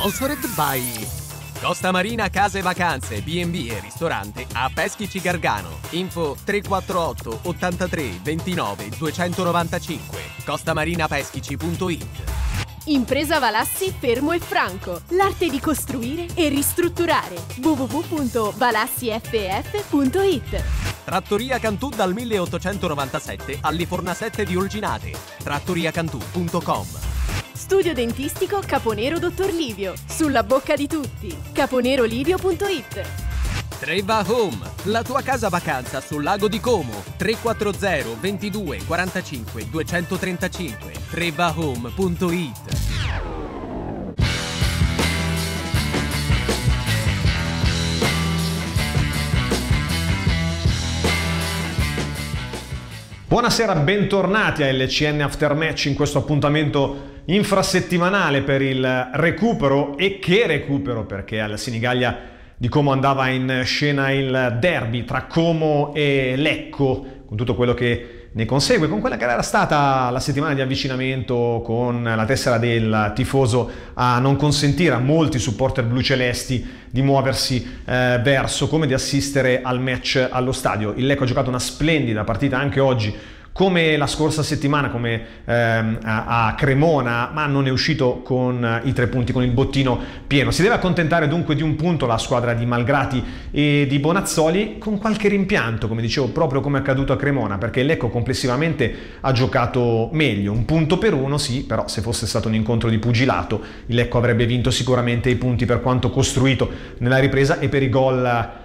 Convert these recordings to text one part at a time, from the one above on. Sponsored by Costa Marina Case Vacanze, B&B e ristorante a Peschici Gargano. Info 348 83 29 295. costamarinapeschici.it. Impresa Valassi Fermo e Franco, l'arte di costruire e ristrutturare. www.valassiff.it. Trattoria Cantù dal 1897 alle Fornasette di Olginate. trattoriacantù.com. Studio dentistico Caponero Dottor Livio, sulla bocca di tutti. caponerolivio.it. Treva Home, la tua casa vacanza sul lago di Como. 340 22 45 235. trevahome.it. Buonasera, bentornati a LCN After Match in questo appuntamento infrasettimanale per il recupero. E che recupero, perché alla Sinigaglia di Como andava in scena il derby tra Como e Lecco, con tutto quello che ne consegue, con quella che era stata la settimana di avvicinamento, con la tessera del tifoso a non consentire a molti supporter blucelesti di muoversi verso come di assistere al match allo stadio. Il Lecco ha giocato una splendida partita anche oggi, come la scorsa settimana, come a Cremona, ma non è uscito con i 3 punti, con il bottino pieno. Si deve accontentare dunque di 1 punto la squadra di Malgrati e di Bonazzoli, con qualche rimpianto, come dicevo, proprio come è accaduto a Cremona, perché Lecco complessivamente ha giocato meglio. 1 punto per 1, sì, però se fosse stato un incontro di pugilato il Lecco avrebbe vinto sicuramente i punti per quanto costruito nella ripresa e per i gol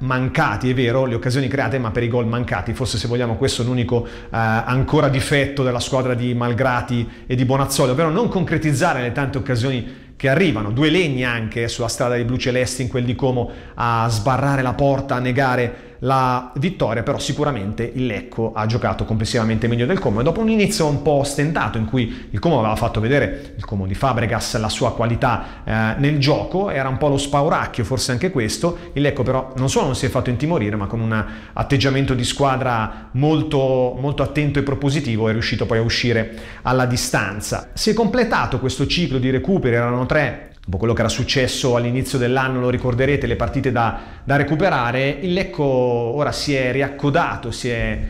mancati. È vero, le occasioni create, ma per i gol mancati, forse, se vogliamo, questo è l'unico ancora difetto della squadra di Malgrati e di Bonazzoli, ovvero non concretizzare le tante occasioni che arrivano. 2 legni anche sulla strada dei blucelesti, in quel di Como, a sbarrare la porta, a negare la vittoria. Però sicuramente il Lecco ha giocato complessivamente meglio del Como, e dopo un inizio un po' stentato, in cui il Como aveva fatto vedere, il Como di Fabregas, la sua qualità nel gioco, era un po' lo spauracchio, forse anche questo. Il Lecco però non solo non si è fatto intimorire, ma con un atteggiamento di squadra molto, molto attento e propositivo è riuscito poi a uscire alla distanza. Si è completato questo ciclo di recuperi, erano 3. Dopo quello che era successo all'inizio dell'anno, lo ricorderete, le partite da recuperare, il Lecco ora si è riaccodato, si è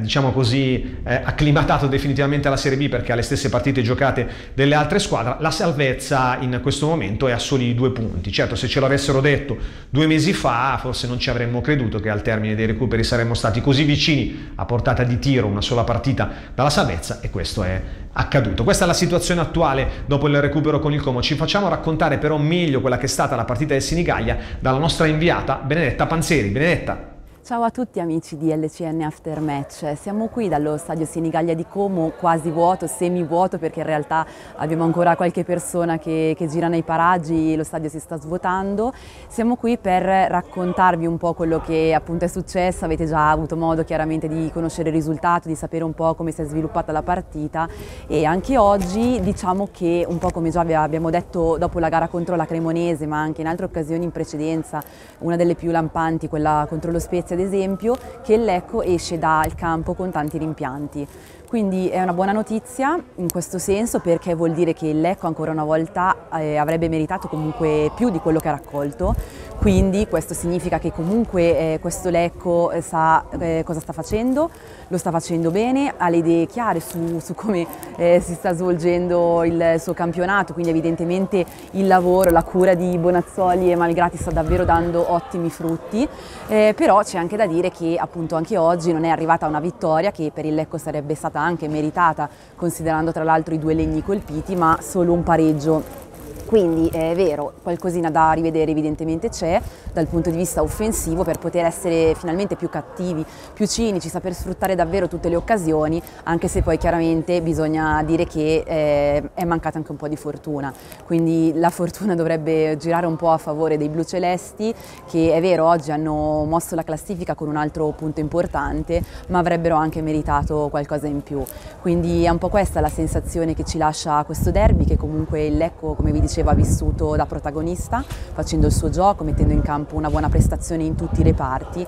diciamo così acclimatato definitivamente alla Serie B, perché ha le stesse partite giocate delle altre squadre. La salvezza in questo momento è a soli 2 punti. Certo, se ce l'avessero detto 2 mesi fa, forse non ci avremmo creduto che al termine dei recuperi saremmo stati così vicini, a portata di tiro, una sola partita dalla salvezza, e questo è accaduto. Questa è la situazione attuale dopo il recupero con il Como. Ci facciamo raccontare però meglio quella che è stata la partita del Sinigaglia dalla nostra inviata Benedetta Panzeri. Benedetta. Ciao a tutti amici di LCN After Match, siamo qui dallo stadio Sinigaglia di Como, quasi vuoto, semivuoto, perché in realtà abbiamo ancora qualche persona che gira nei paraggi, lo stadio si sta svuotando. Siamo qui per raccontarvi un po' quello che appunto è successo. Avete già avuto modo chiaramente di conoscere il risultato, di sapere un po' come si è sviluppata la partita, e anche oggi diciamo che, un po' come già abbiamo detto dopo la gara contro la Cremonese, ma anche in altre occasioni in precedenza, una delle più lampanti, quella contro lo Spezia ad esempio, che il Lecco esce dal campo con tanti rimpianti. Quindi è una buona notizia in questo senso, perché vuol dire che il Lecco ancora una volta avrebbe meritato comunque più di quello che ha raccolto. Quindi questo significa che comunque questo Lecco sa cosa sta facendo, lo sta facendo bene, ha le idee chiare su come si sta svolgendo il suo campionato. Quindi evidentemente il lavoro, la cura di Bonazzoli e Malgrati sta davvero dando ottimi frutti, però c'è anche da dire che appunto anche oggi non è arrivata una vittoria che per il Lecco sarebbe stata anche meritata, considerando tra l'altro i 2 legni colpiti, ma solo un pareggio. Quindi è vero, qualcosina da rivedere evidentemente c'è dal punto di vista offensivo, per poter essere finalmente più cattivi, più cinici, saper sfruttare davvero tutte le occasioni, anche se poi chiaramente bisogna dire che è mancata anche un po' di fortuna. Quindi la fortuna dovrebbe girare un po' a favore dei blucelesti, che è vero oggi hanno mosso la classifica con un altro punto importante, ma avrebbero anche meritato qualcosa in più. Quindi è un po' questa la sensazione che ci lascia questo derby, che comunque il Lecco, come vi dicevo, faceva vissuto da protagonista, facendo il suo gioco, mettendo in campo una buona prestazione in tutti i reparti,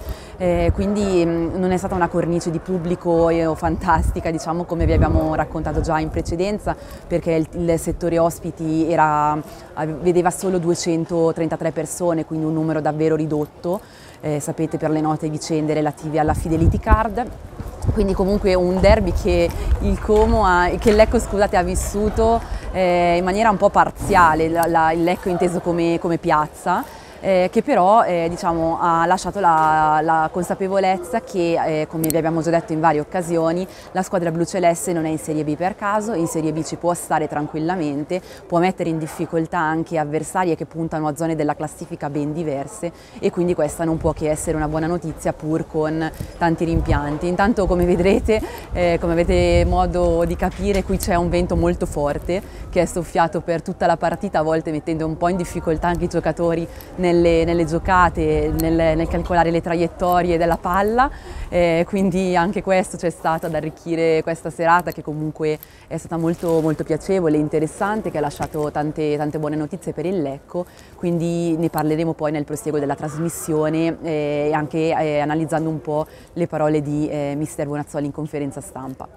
quindi non è stata una cornice di pubblico fantastica, diciamo, come vi abbiamo raccontato già in precedenza, perché il settore ospiti vedeva solo 233 persone, quindi un numero davvero ridotto, sapete, per le note vicende relative alla Fidelity Card. Quindi comunque un derby che il Lecco, scusate, ha vissuto in maniera un po' parziale, il Lecco inteso come piazza, che però diciamo, ha lasciato la consapevolezza che, come vi abbiamo già detto in varie occasioni, la squadra bluceleste non è in Serie B per caso, in Serie B ci può stare tranquillamente, può mettere in difficoltà anche avversarie che puntano a zone della classifica ben diverse, e quindi questa non può che essere una buona notizia, pur con tanti rimpianti. Intanto, come vedrete, come avete modo di capire, qui c'è un vento molto forte che è soffiato per tutta la partita, a volte mettendo un po' in difficoltà anche i giocatori nelle giocate, nel calcolare le traiettorie della palla, quindi anche questo c'è stato ad arricchire questa serata, che comunque è stata molto, molto piacevole e interessante, che ha lasciato tante buone notizie per il Lecco, quindi ne parleremo poi nel prosieguo della trasmissione, e anche analizzando un po' le parole di mister Bonazzoli in conferenza stampa.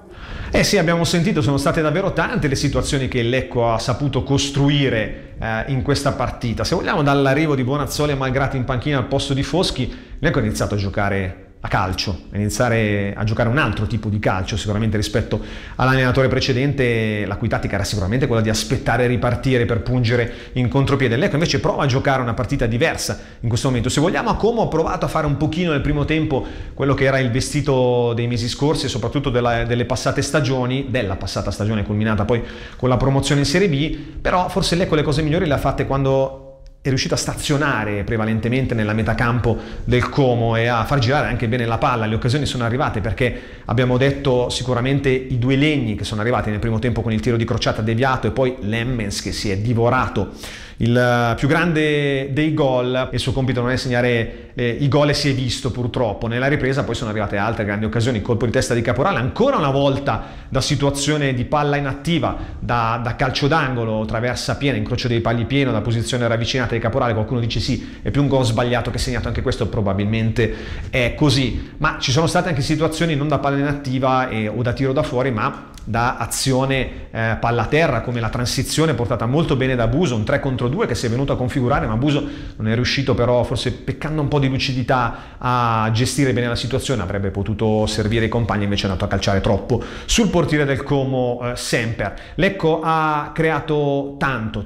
Eh sì, abbiamo sentito, sono state davvero tante le situazioni che il Lecco ha saputo costruire in questa partita. Se vogliamo, dall'arrivo di Bonazzoli e Malgrati in panchina al posto di Foschi, Lecco ha iniziato a giocare a calcio, a iniziare a giocare un altro tipo di calcio sicuramente rispetto all'allenatore precedente, la cui tattica era sicuramente quella di aspettare e ripartire per pungere in contropiede. Lecco invece prova a giocare una partita diversa in questo momento. Se vogliamo, a Como ha provato a fare un pochino nel primo tempo quello che era il vestito dei mesi scorsi e soprattutto delle passate stagioni, della passata stagione culminata poi con la promozione in Serie B, però forse Lecco le cose migliori le ha fatte quando è riuscito a stazionare prevalentemente nella metacampo del Como e a far girare anche bene la palla. Le occasioni sono arrivate, perché abbiamo detto sicuramente i due legni che sono arrivati nel primo tempo con il tiro di Crociata deviato e poi Lemmens che si è divorato il più grande dei gol, e il suo compito non è segnare i gol, e si è visto purtroppo. Nella ripresa poi sono arrivate altre grandi occasioni, colpo di testa di Caporale, ancora una volta da situazione di palla inattiva, da calcio d'angolo, traversa piena, incrocio dei pali pieno, da posizione ravvicinata di Caporale. Qualcuno dice sì, è più un gol sbagliato che segnato, anche questo probabilmente è così, ma ci sono state anche situazioni non da palla inattiva o da tiro da fuori, ma da azione palla terra, come la transizione portata molto bene da Buso, un 3 contro 2 che si è venuto a configurare, ma Buso non è riuscito, però forse peccando un po' di lucidità, a gestire bene la situazione. Avrebbe potuto servire i compagni, invece è andato a calciare troppo sul portiere del Como, Sempere. Lecco ha creato tanto,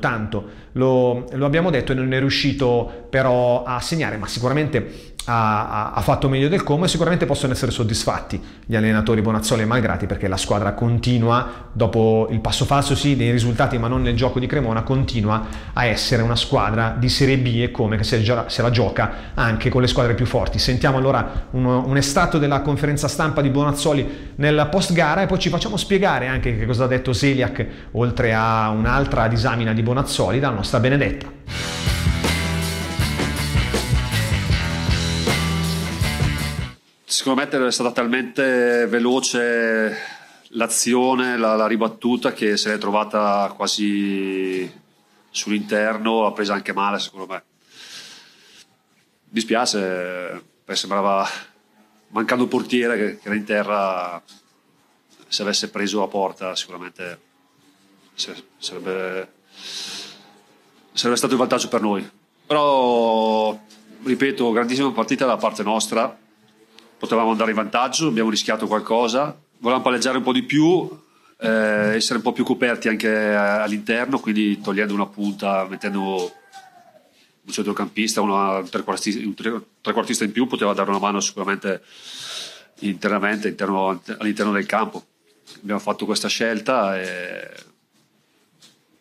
lo abbiamo detto, e non è riuscito però a segnare, ma sicuramente ha fatto meglio del Como, e sicuramente possono essere soddisfatti gli allenatori Bonazzoli e Malgrati, perché la squadra continua, dopo il passo falso sì dei risultati ma non nel gioco di Cremona, continua a essere una squadra di Serie B, e come che se la gioca anche con le squadre più forti. Sentiamo allora un estratto della conferenza stampa di Bonazzoli nel post gara, e poi ci facciamo spiegare anche che cosa ha detto Seliak, oltre a un'altra disamina di Bonazzoli dalla nostra Benedetta. Sicuramente è stata talmente veloce l'azione, la ribattuta, che se l'è trovata quasi sull'interno, ha presa anche male secondo me. Mi dispiace, sembrava, mancando il portiere che era in terra, se avesse preso la porta sicuramente sarebbe stato il vantaggio per noi. Però, ripeto, grandissima partita da parte nostra. Potevamo andare in vantaggio, abbiamo rischiato qualcosa, volevamo palleggiare un po' di più, essere un po' più coperti anche all'interno, quindi togliendo una punta, mettendo un centrocampista, un trequartista in più, poteva dare una mano sicuramente internamente, all'interno del campo. Abbiamo fatto questa scelta e è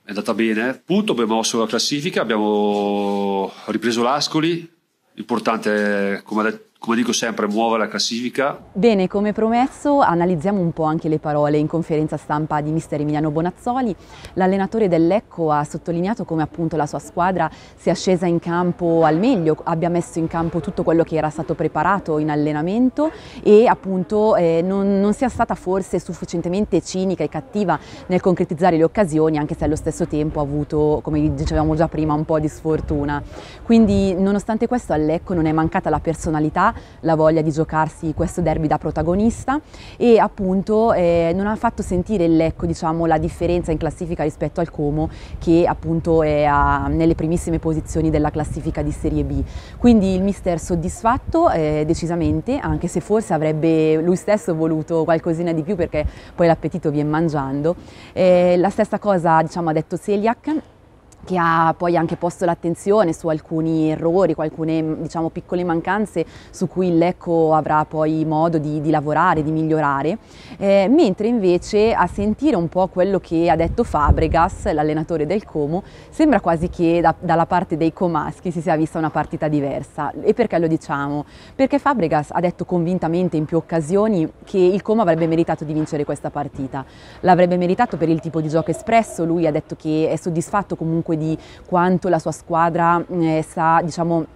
andata bene. Punto, abbiamo mosso la classifica, abbiamo ripreso l'Ascoli, importante, come ha detto come dico sempre, muove la classifica. Bene, come promesso analizziamo un po' anche le parole in conferenza stampa di mister Emiliano Bonazzoli. L'allenatore del Lecco ha sottolineato come appunto la sua squadra sia scesa in campo al meglio, abbia messo in campo tutto quello che era stato preparato in allenamento e appunto non sia stata forse sufficientemente cinica e cattiva nel concretizzare le occasioni, anche se allo stesso tempo ha avuto, come dicevamo già prima, un po' di sfortuna. Quindi nonostante questo al Lecco non è mancata la personalità, la voglia di giocarsi questo derby da protagonista e appunto non ha fatto sentire il Lecco, diciamo, la differenza in classifica rispetto al Como, che appunto è nelle primissime posizioni della classifica di Serie B. Quindi il mister soddisfatto decisamente, anche se forse avrebbe lui stesso voluto qualcosina di più, perché poi l'appetito viene mangiando. La stessa cosa, diciamo, ha detto Seliak, che ha poi anche posto l'attenzione su alcuni errori, alcune, diciamo, piccole mancanze su cui il Lecco avrà poi modo di lavorare, di migliorare, mentre invece a sentire un po' quello che ha detto Fabregas, l'allenatore del Como, sembra quasi che dalla parte dei comaschi si sia vista una partita diversa. E perché lo diciamo? Perché Fabregas ha detto convintamente in più occasioni che il Como avrebbe meritato di vincere questa partita, l'avrebbe meritato per il tipo di gioco espresso. Lui ha detto che è soddisfatto comunque di quanto la sua squadra sta, diciamo,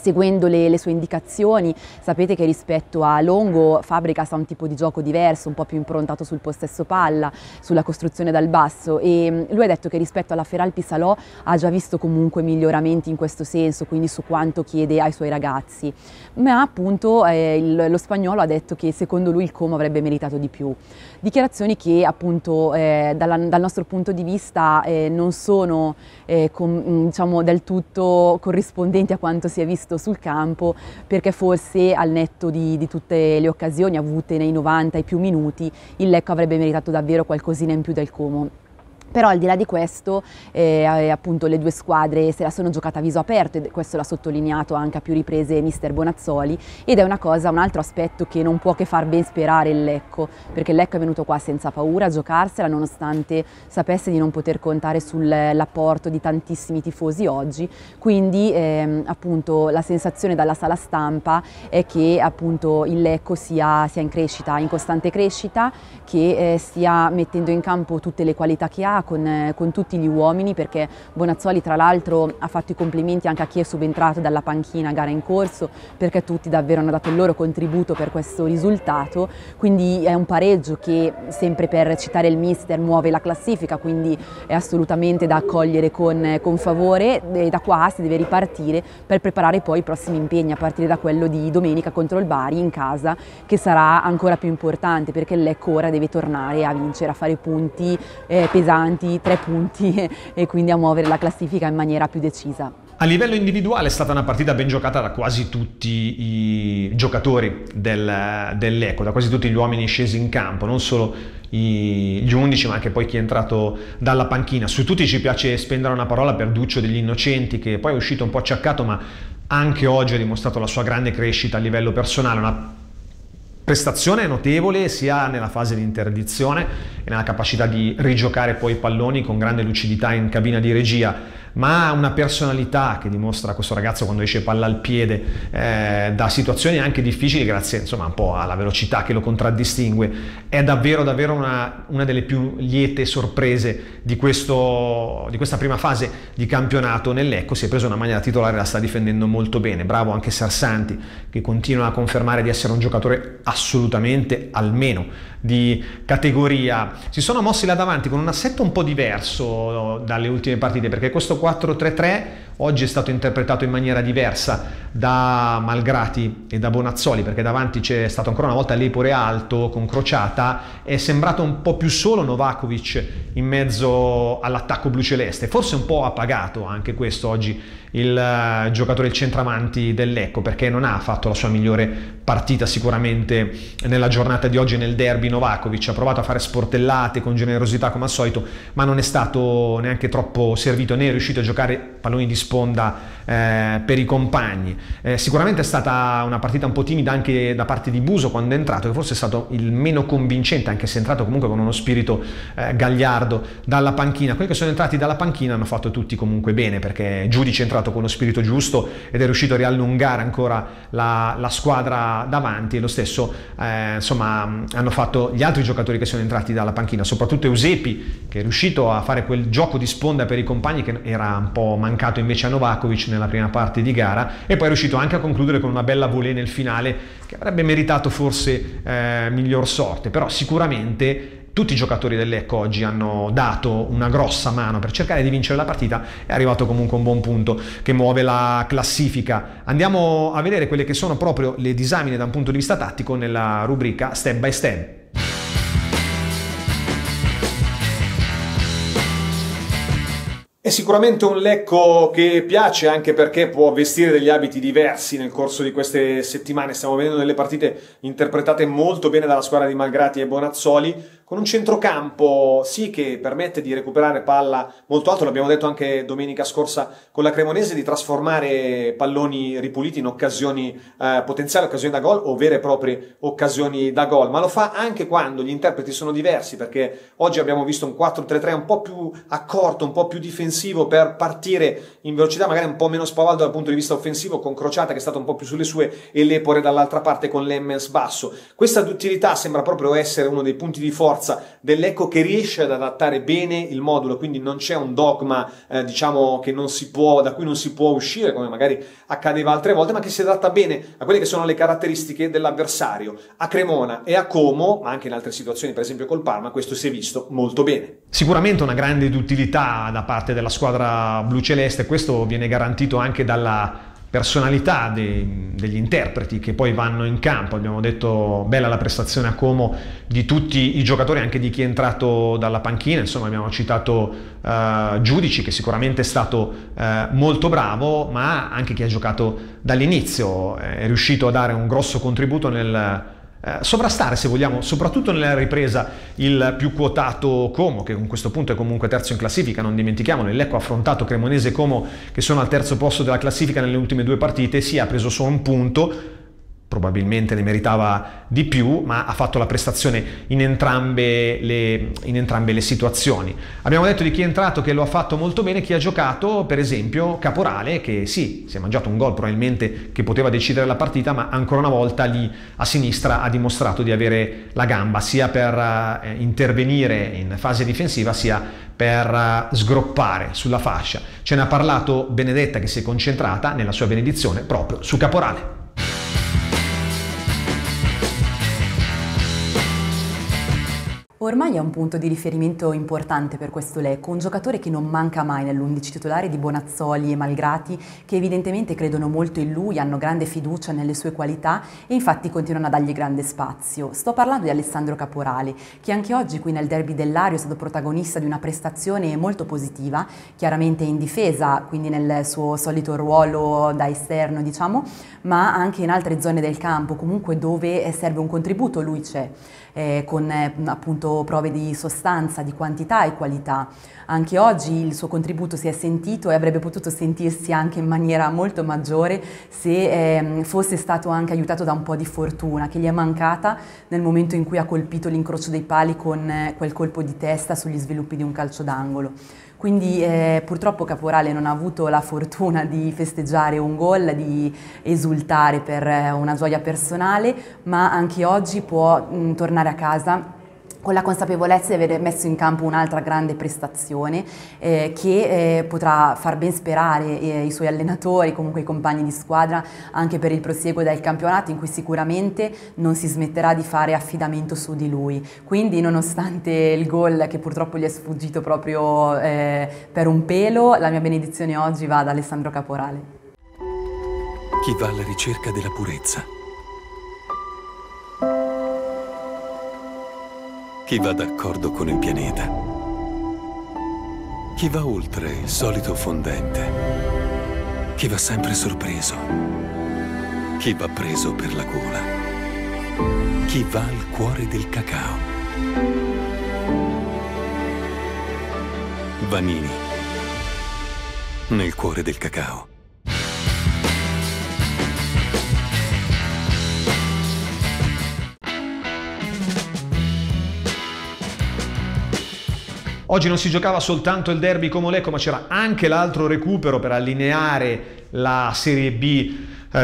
seguendo le sue indicazioni. Sapete che rispetto a Longo Fabregas ha un tipo di gioco diverso, un po' più improntato sul possesso palla, sulla costruzione dal basso, e lui ha detto che rispetto alla Feralpisalò ha già visto comunque miglioramenti in questo senso, quindi su quanto chiede ai suoi ragazzi. Ma appunto lo spagnolo ha detto che secondo lui il Como avrebbe meritato di più. Dichiarazioni che appunto dal nostro punto di vista non sono diciamo, del tutto corrispondenti a quanto si è visto sul campo, perché forse al netto di tutte le occasioni avute nei 90 e più minuti il Lecco avrebbe meritato davvero qualcosina in più del Como. Però al di là di questo appunto le due squadre se la sono giocata a viso aperto, e questo l'ha sottolineato anche a più riprese mister Bonazzoli, ed è una cosa, un altro aspetto che non può che far ben sperare il Lecco, perché il Lecco è venuto qua senza paura a giocarsela, nonostante sapesse di non poter contare sull'apporto di tantissimi tifosi oggi. Quindi appunto la sensazione dalla sala stampa è che appunto il Lecco sia in crescita, in costante crescita, che stia mettendo in campo tutte le qualità che ha, con tutti gli uomini, perché Bonazzoli tra l'altro ha fatto i complimenti anche a chi è subentrato dalla panchina gara in corso, perché tutti davvero hanno dato il loro contributo per questo risultato. Quindi è un pareggio che, sempre per citare il mister, muove la classifica, quindi è assolutamente da accogliere con favore, e da qua si deve ripartire per preparare poi i prossimi impegni, a partire da quello di domenica contro il Bari in casa, che sarà ancora più importante, perché il Lecco ora deve tornare a vincere, a fare punti pesanti, 3 punti, e quindi a muovere la classifica in maniera più decisa. A livello individuale è stata una partita ben giocata da quasi tutti i giocatori del Lecco, da quasi tutti gli uomini scesi in campo, non solo gli 11 ma anche poi chi è entrato dalla panchina. Su tutti ci piace spendere una parola per Duccio degli Innocenti, che poi è uscito un po' acciaccato, ma anche oggi ha dimostrato la sua grande crescita a livello personale, una prestazione notevole sia nella fase di interdizione e nella capacità di rigiocare poi i palloni con grande lucidità in cabina di regia, ma una personalità che dimostra questo ragazzo quando esce palla al piede da situazioni anche difficili, grazie insomma un po' alla velocità che lo contraddistingue. È davvero una delle più liete sorprese di questa prima fase di campionato nel Lecco. Si è preso una maglia da titolare, la sta difendendo molto bene, bravo anche Sarsanti, che continua a confermare di essere un giocatore assolutamente almeno di categoria. Si sono mossi là davanti con un assetto un po' diverso dalle ultime partite, perché questo 4-3-3 oggi è stato interpretato in maniera diversa da Malgrati e da Bonazzoli, perché davanti c'è stato ancora una volta Lepore alto con Crociata, è sembrato un po' più solo Novakovic in mezzo all'attacco bluceleste, forse un po' appagato anche questo oggi il giocatore, il centravanti del Lecco, perché non ha fatto la sua migliore partita sicuramente nella giornata di oggi nel derby Novakovic, ha provato a fare sportellate con generosità come al solito, ma non è stato neanche troppo servito, né è riuscito a giocare palloni di sponda per i compagni. Sicuramente è stata una partita un po' timida anche da parte di Buso quando è entrato, che forse è stato il meno convincente, anche se è entrato comunque con uno spirito gagliardo dalla panchina. Quelli che sono entrati dalla panchina hanno fatto tutti comunque bene, perché Giudice è entrato con lo spirito giusto ed è riuscito a riallungare ancora la squadra davanti, e lo stesso insomma hanno fatto gli altri giocatori che sono entrati dalla panchina, soprattutto Eusepi, che è riuscito a fare quel gioco di sponda per i compagni che era un po' mancato invece a Novakovic nella prima parte di gara, e poi è riuscito anche a concludere con una bella volée nel finale che avrebbe meritato forse miglior sorte. Però sicuramente tutti i giocatori del Lecco oggi hanno dato una grossa mano per cercare di vincere la partita. È arrivato comunque un buon punto che muove la classifica. Andiamo a vedere quelle che sono proprio le disamine da un punto di vista tattico nella rubrica Step by Step. È sicuramente un Lecco che piace, anche perché può vestire degli abiti diversi nel corso di queste settimane. Stiamo vedendo delle partite interpretate molto bene dalla squadra di Malgrati e Bonazzoli, con un centrocampo sì che permette di recuperare palla molto alto, l'abbiamo detto anche domenica scorsa con la Cremonese, di trasformare palloni ripuliti in occasioni, potenziali occasioni da gol o vere e proprie occasioni da gol, ma lo fa anche quando gli interpreti sono diversi, perché oggi abbiamo visto un 4-3-3 un po' più accorto, un po' più difensivo, per partire in velocità, magari un po' meno spavaldo dal punto di vista offensivo, con Crociata che è stato un po' più sulle sue e Lepore dall'altra parte con Lemmens basso. Questa duttilità sembra proprio essere uno dei punti di forza del Lecco, che riesce ad adattare bene il modulo, quindi non c'è un dogma diciamo che non si può, da cui non si può uscire, come magari accadeva altre volte, ma che si adatta bene a quelle che sono le caratteristiche dell'avversario. A Cremona e a Como, ma anche in altre situazioni, per esempio col Parma, questo si è visto molto bene. Sicuramente una grande duttilità da parte della squadra bluceleste, questo viene garantito anche dalla personalità degli interpreti che poi vanno in campo. Abbiamo detto bella la prestazione a Como di tutti i giocatori, anche di chi è entrato dalla panchina, insomma abbiamo citato Giudici, che sicuramente è stato molto bravo, ma anche chi ha giocato dall'inizio è riuscito a dare un grosso contributo nel sovrastare, se vogliamo, soprattutto nella ripresa, il più quotato Como, che con questo punto è comunque terzo in classifica, non dimentichiamolo. Il Lecco ha affrontato Cremonese e Como, che sono al terzo posto della classifica nelle ultime due partite, sì, ha preso solo un punto, probabilmente ne meritava di più, ma ha fatto la prestazione in entrambe le situazioni. Abbiamo detto di chi è entrato che lo ha fatto molto bene, chi ha giocato, per esempio Caporale, che sì, si è mangiato un gol probabilmente che poteva decidere la partita, ma ancora una volta lì a sinistra ha dimostrato di avere la gamba, sia per intervenire in fase difensiva, sia per sgroppare sulla fascia. Ce ne ha parlato Benedetta, che si è concentrata nella sua benedizione proprio su Caporale. Ormai è un punto di riferimento importante per questo Lecco, un giocatore che non manca mai nell'11 titolare di Bonazzoli e Malgrati, che evidentemente credono molto in lui, hanno grande fiducia nelle sue qualità e infatti continuano a dargli grande spazio. Sto parlando di Alessandro Caporale, che anche oggi qui nel derby dell'Ario è stato protagonista di una prestazione molto positiva, chiaramente in difesa, quindi nel suo solito ruolo da esterno diciamo, ma anche in altre zone del campo, comunque dove serve un contributo lui c'è, con appunto prove di sostanza, di quantità e qualità. Anche oggi il suo contributo si è sentito e avrebbe potuto sentirsi anche in maniera molto maggiore se fosse stato anche aiutato da un po' di fortuna che gli è mancata nel momento in cui ha colpito l'incrocio dei pali con quel colpo di testa sugli sviluppi di un calcio d'angolo. Quindi purtroppo Caporale non ha avuto la fortuna di festeggiare un gol, di esultare per una gioia personale, ma anche oggi può tornare a casa con la consapevolezza di aver messo in campo un'altra grande prestazione che potrà far ben sperare i suoi allenatori, comunque i compagni di squadra, anche per il prosieguo del campionato, in cui sicuramente non si smetterà di fare affidamento su di lui. Quindi nonostante il gol, che purtroppo gli è sfuggito proprio per un pelo, la mia benedizione oggi va ad Alessandro Caporale. Chi va alla ricerca della purezza, chi va d'accordo con il pianeta, chi va oltre il solito fondente, chi va sempre sorpreso, chi va preso per la gola. Chi va al cuore del cacao. Vanini. Nel cuore del cacao. Oggi non si giocava soltanto il derby Como-Lecco, ma c'era anche l'altro recupero per allineare la Serie B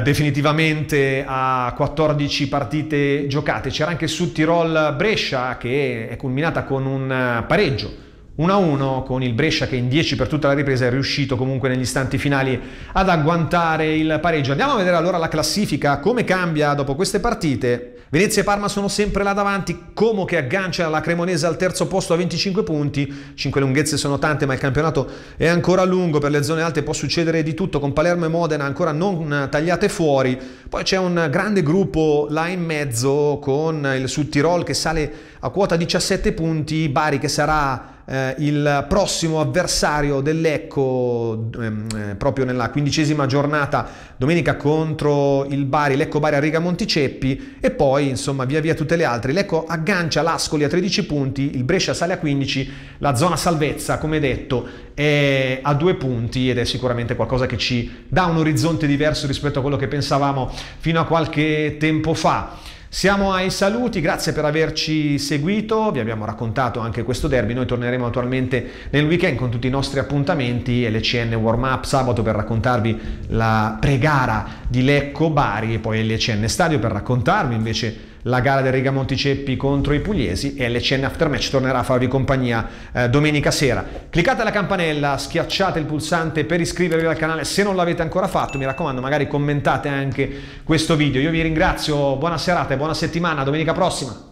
definitivamente a 14 partite giocate. C'era anche su Tirol Brescia, che è culminata con un pareggio 1-1, con il Brescia che in 10 per tutta la ripresa è riuscito comunque negli istanti finali ad agguantare il pareggio. Andiamo a vedere allora la classifica, come cambia dopo queste partite. Venezia e Parma sono sempre là davanti, Como che aggancia la Cremonese al terzo posto a 25 punti, 5 lunghezze sono tante ma il campionato è ancora lungo, per le zone alte può succedere di tutto, con Palermo e Modena ancora non tagliate fuori. Poi c'è un grande gruppo là in mezzo con il Sud Tirol che sale a quota 17 punti, Bari che sarà il prossimo avversario del Lecco proprio nella 15ª giornata domenica contro il Bari, Lecco-Bari a Rigamonticeppi, e poi insomma via via tutte le altre. Lecco aggancia l'Ascoli a 13 punti, il Brescia sale a 15, la zona salvezza come detto è a 2 punti ed è sicuramente qualcosa che ci dà un orizzonte diverso rispetto a quello che pensavamo fino a qualche tempo fa. Siamo ai saluti, grazie per averci seguito, vi abbiamo raccontato anche questo derby, noi torneremo attualmente nel weekend con tutti i nostri appuntamenti, LCN Warm Up sabato per raccontarvi la pre-gara di Lecco Bari e poi LCN Stadio per raccontarvi invece la gara del Rigamonticeppi contro i pugliesi, e LCN After Match tornerà a farvi compagnia domenica sera. Cliccate la campanella, schiacciate il pulsante per iscrivervi al canale se non l'avete ancora fatto, mi raccomando magari commentate anche questo video. Io vi ringrazio, buona serata e buona settimana, domenica prossima!